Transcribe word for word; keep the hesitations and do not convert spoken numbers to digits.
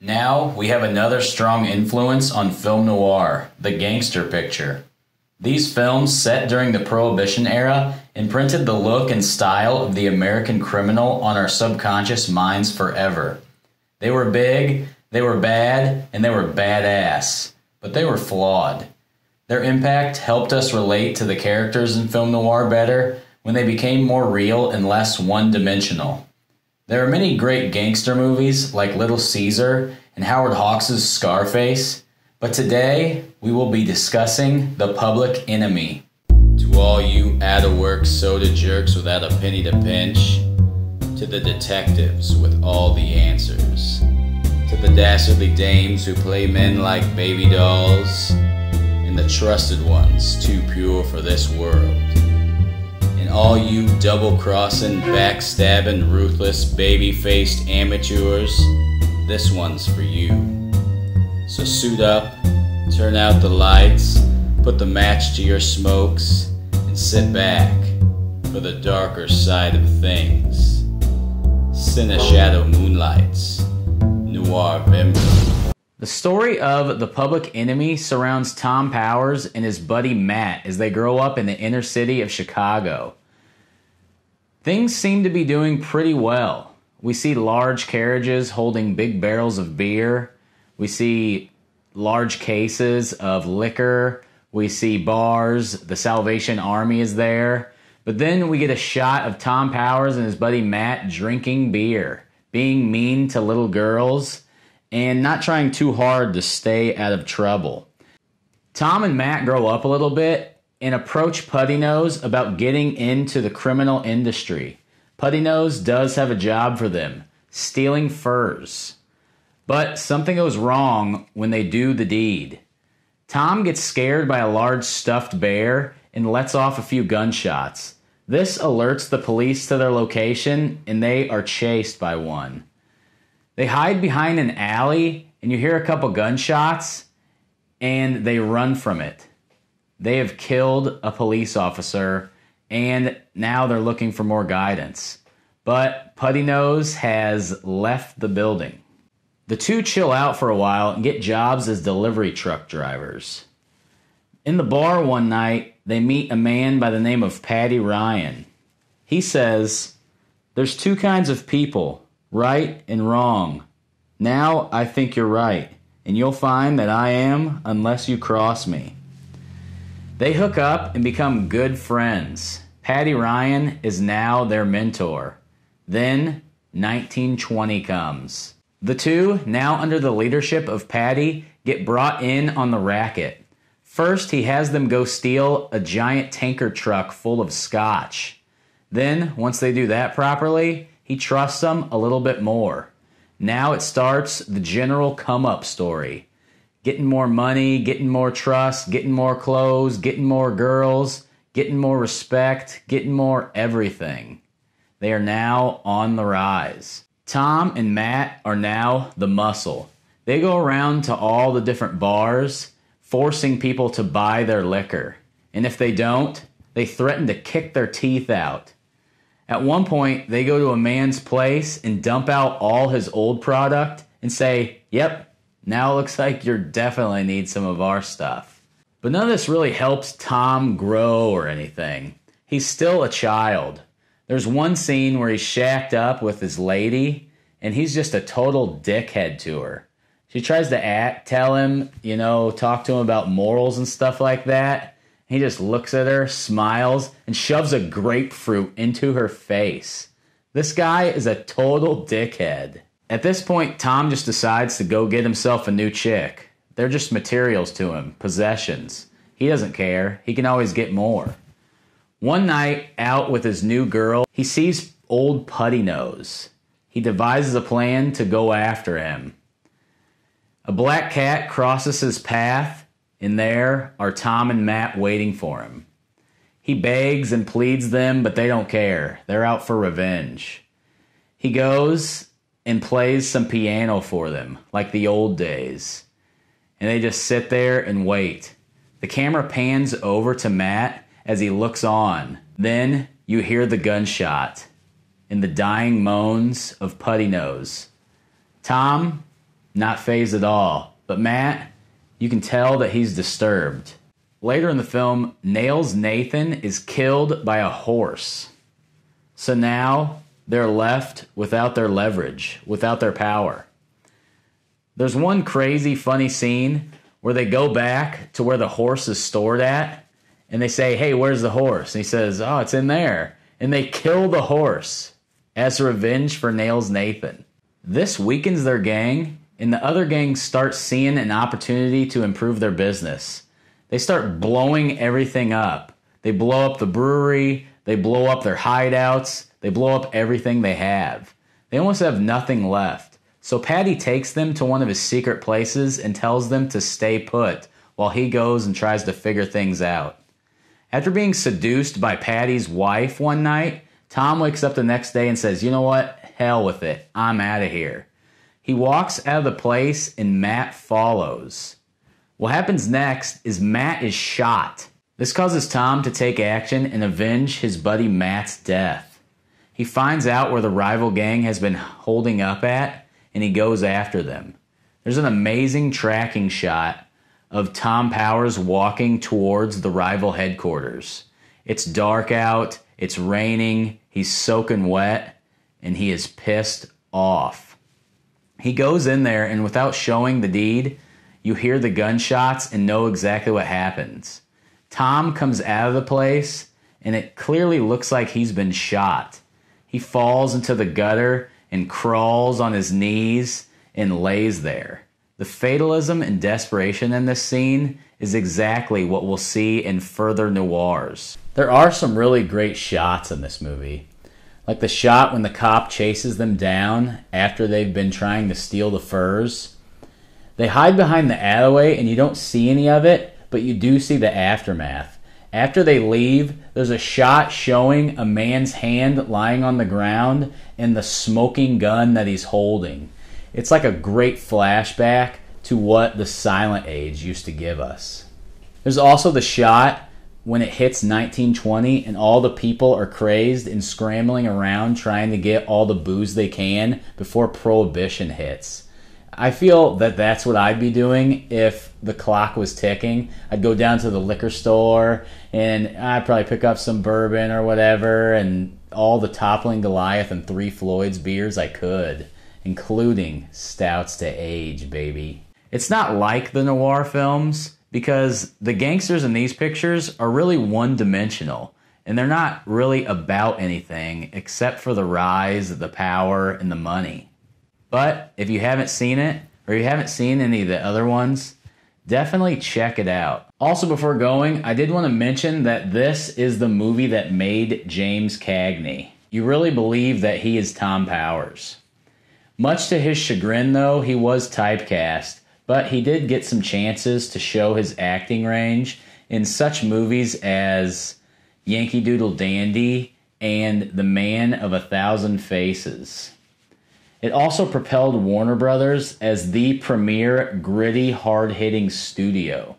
Now we have another strong influence on film noir, the gangster picture. These films, set during the Prohibition era, imprinted the look and style of the American criminal on our subconscious minds forever. They were big, they were bad, and they were badass, but they were flawed. Their impact helped us relate to the characters in film noir better when they became more real and less one-dimensional. There are many great gangster movies like Little Caesar and Howard Hawks' Scarface, but today we will be discussing The Public Enemy. To all you out-of-work soda jerks without a penny to pinch, to the detectives with all the answers, to the dastardly dames who play men like baby dolls, and the trusted ones too pure for this world. All you double-crossing, backstabbing, ruthless, baby-faced amateurs, this one's for you. So suit up, turn out the lights, put the match to your smokes, and sit back for the darker side of things. CineShadow Moonlight's Noirvember. The story of The Public Enemy surrounds Tom Powers and his buddy Matt as they grow up in the inner city of Chicago. Things seem to be doing pretty well. We see large carriages holding big barrels of beer. We see large cases of liquor. We see bars. The Salvation Army is there. But then we get a shot of Tom Powers and his buddy Matt drinking beer, being mean to little girls, and not trying too hard to stay out of trouble. Tom and Matt grow up a little bit and approach Putty Nose about getting into the criminal industry. Putty Nose does have a job for them, stealing furs. But something goes wrong when they do the deed. Tom gets scared by a large stuffed bear and lets off a few gunshots. This alerts the police to their location, and they are chased by one. They hide behind an alley, and you hear a couple gunshots, and they run from it. They have killed a police officer, and now they're looking for more guidance. But Putty Nose has left the building. The two chill out for a while and get jobs as delivery truck drivers. In the bar one night, they meet a man by the name of Paddy Ryan. He says, "There's two kinds of people, right and wrong. Now I think you're right, and you'll find that I am unless you cross me." They hook up and become good friends. Paddy Ryan is now their mentor. Then, nineteen twenty comes. The two, now under the leadership of Paddy, get brought in on the racket. First, he has them go steal a giant tanker truck full of scotch. Then, once they do that properly, he trusts them a little bit more. Now it starts the general come-up story. Getting more money, getting more trust, getting more clothes, getting more girls, getting more respect, getting more everything. They are now on the rise. Tom and Matt are now the muscle. They go around to all the different bars, forcing people to buy their liquor. And if they don't, they threaten to kick their teeth out. At one point, they go to a man's place and dump out all his old product and say, "Yep, now it looks like you definitely need some of our stuff." But none of this really helps Tom grow or anything. He's still a child. There's one scene where he's shacked up with his lady, and he's just a total dickhead to her. She tries to act, tell him, you know, talk to him about morals and stuff like that. He just looks at her, smiles, and shoves a grapefruit into her face. This guy is a total dickhead. At this point, Tom just decides to go get himself a new chick. They're just materials to him, possessions. He doesn't care. He can always get more. One night, out with his new girl, he sees old Putty Nose. He devises a plan to go after him. A black cat crosses his path, and there are Tom and Matt waiting for him. He begs and pleads them, but they don't care. They're out for revenge. He goes and plays some piano for them, like the old days. And they just sit there and wait. The camera pans over to Matt as he looks on. Then you hear the gunshot and the dying moans of Putty Nose. Tom Not fazed at all. But Matt, you can tell that he's disturbed. Later in the film, Nails Nathan is killed by a horse. So now they're left without their leverage, without their power. There's one crazy, funny scene where they go back to where the horse is stored at, and they say, hey, where's the horse? And he says, oh, it's in there. And they kill the horse as revenge for Nails Nathan. This weakens their gang, and the other gang starts seeing an opportunity to improve their business. They start blowing everything up. They blow up the brewery. They blow up their hideouts. They blow up everything they have. They almost have nothing left. So Paddy takes them to one of his secret places and tells them to stay put while he goes and tries to figure things out. After being seduced by Paddy's wife one night, Tom wakes up the next day and says, you know what? Hell with it. I'm out of here. He walks out of the place and Matt follows. What happens next is Matt is shot. This causes Tom to take action and avenge his buddy Matt's death. He finds out where the rival gang has been holding up at, and he goes after them. There's an amazing tracking shot of Tom Powers walking towards the rival headquarters. It's dark out, it's raining, he's soaking wet, and he is pissed off. He goes in there, and without showing the deed, you hear the gunshots and know exactly what happens. Tom comes out of the place, and it clearly looks like he's been shot. He falls into the gutter and crawls on his knees and lays there. The fatalism and desperation in this scene is exactly what we'll see in further noirs. There are some really great shots in this movie, like the shot when the cop chases them down after they've been trying to steal the furs. They hide behind the alleyway, and you don't see any of it, but you do see the aftermath. After they leave, there's a shot showing a man's hand lying on the ground and the smoking gun that he's holding. It's like a great flashback to what the silent age used to give us. There's also the shot when it hits nineteen twenty and all the people are crazed and scrambling around trying to get all the booze they can before Prohibition hits. I feel that that's what I'd be doing if the clock was ticking. I'd go down to the liquor store, and I'd probably pick up some bourbon or whatever, and all the Toppling Goliath and Three Floyds beers I could, including stouts to age, baby. It's not like the noir films, because the gangsters in these pictures are really one-dimensional, and they're not really about anything except for the rise, the power, and the money. But if you haven't seen it, or you haven't seen any of the other ones, definitely check it out. Also, before going, I did want to mention that this is the movie that made James Cagney. You really believe that he is Tom Powers. Much to his chagrin, though, he was typecast, but he did get some chances to show his acting range in such movies as Yankee Doodle Dandy and The Man of a Thousand Faces. It also propelled Warner Brothers as the premier gritty, hard-hitting studio.